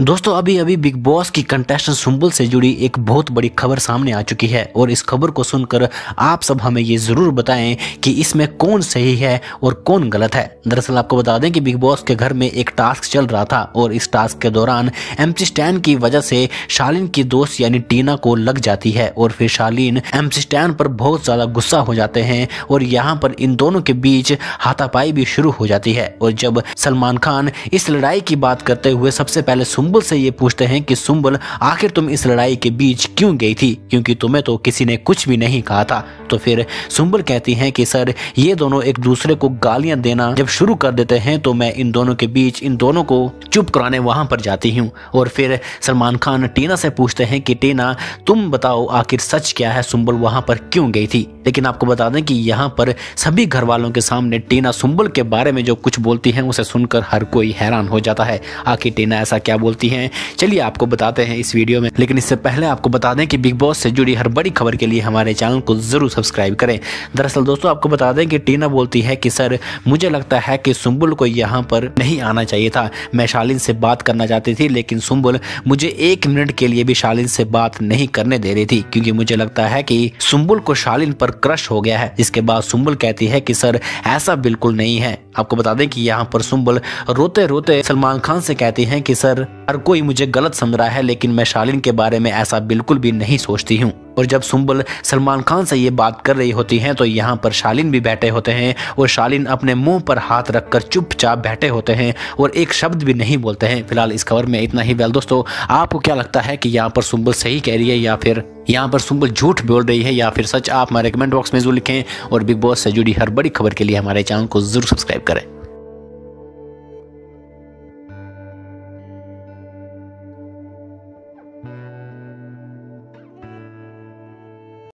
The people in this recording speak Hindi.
दोस्तों अभी अभी बिग बॉस की कंटेस्टेंट सुंबुल से जुड़ी एक बहुत बड़ी खबर सामने आ चुकी है और इस खबर को सुनकर आप सब हमें ये ज़रूर बताएं कि इसमें कौन सही है और कौन गलत है। दरअसल आपको बता दें कि बिग बॉस के घर में एक टास्क चल रहा था और इस टास्क के दौरान एम्प्टी स्टैंड की वजह से शालिन की दोस्त यानी टीना को लग जाती है और फिर शालिन एम्प्टी स्टैंड पर बहुत ज़्यादा गुस्सा हो जाते हैं और यहाँ पर इन दोनों के बीच हाथापाई भी शुरू हो जाती है। और जब सलमान खान इस लड़ाई की बात करते हुए सबसे पहले सुंबुल से ये पूछते हैं कि सुंबुल आखिर तुम इस लड़ाई के बीच क्यों गई थी, क्योंकि तुम्हें तो किसी ने कुछ भी नहीं कहा था। तो फिर सुंबुल कहती हैं कि सर ये दोनों एक दूसरे को गालियां देना जब शुरू कर देते हैं तो मैं इन दोनों के बीच इन दोनों को चुप कराने वहां पर जाती हूं। और फिर सलमान खान टीना से पूछते हैं कि टीना तुम बताओ आखिर सच क्या है, सुंबुल वहां पर क्यों गई थी। लेकिन आपको बता दें कि यहाँ पर सभी घर वालों के सामने टीना सुंबुल के बारे में जो कुछ बोलती है उसे सुनकर हर कोई हैरान हो जाता है। आखिर टीना ऐसा क्या बोलती हैं चलिए आपको बताते हैं इस वीडियो में। लेकिन इससे पहले आपको बता दें कि बिग बॉस से जुड़ी हर बड़ी खबर के लिए हमारे चैनल को जरूर सब्सक्राइब करें। दरअसल दोस्तों आपको बता दें कि टीना बोलती है कि सर मुझे लगता है कि सुंबुल को यहाँ पर नहीं आना चाहिए था, मैं शालिन से बात करना चाहती थी लेकिन सुंबुल मुझे एक मिनट के लिए भी शालिन से बात नहीं करने दे रही थी क्योंकि मुझे लगता है कि सुंबुल को शालिन पर क्रश हो गया है। इसके बाद सुंबुल कहती है कि सर ऐसा बिल्कुल नहीं है। आपको बता दें कि यहाँ पर सुंबुल रोते रोते सलमान खान से कहती है कि सर हर कोई मुझे गलत समझ रहा है लेकिन मैं शालिन के बारे में ऐसा बिल्कुल भी नहीं सोचती हूँ। और जब सुंबुल सलमान खान से ये बात कर रही होती हैं तो यहाँ पर शालिन भी बैठे होते हैं और शालिन अपने मुंह पर हाथ रखकर चुपचाप बैठे होते हैं और एक शब्द भी नहीं बोलते हैं। फिलहाल इस खबर में इतना ही। वेल दोस्तों आपको क्या लगता है कि यहाँ पर सुंबुल सही कह रही है या फिर यहाँ पर सुंबुल झूठ बोल रही है या फिर सच, आप हमारे कमेंट बॉक्स में जरूर लिखें और बिग बॉस से जुड़ी हर बड़ी खबर के लिए हमारे चैनल को जरूर सब्सक्राइब करें।